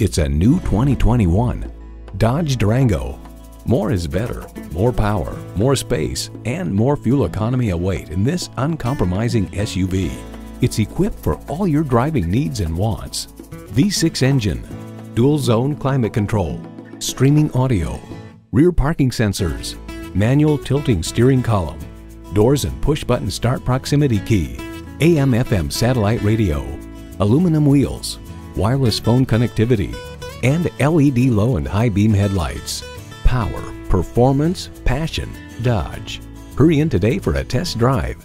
It's a new 2021 Dodge Durango. More is better, more power, more space, and more fuel economy await in this uncompromising SUV. It's equipped for all your driving needs and wants. V6 engine, dual zone climate control, streaming audio, rear parking sensors, manual tilting steering column, doors and push button start proximity key, AM/FM satellite radio, aluminum wheels, wireless phone connectivity, and LED low and high beam headlights. Power, performance, passion, Dodge. Hurry in today for a test drive.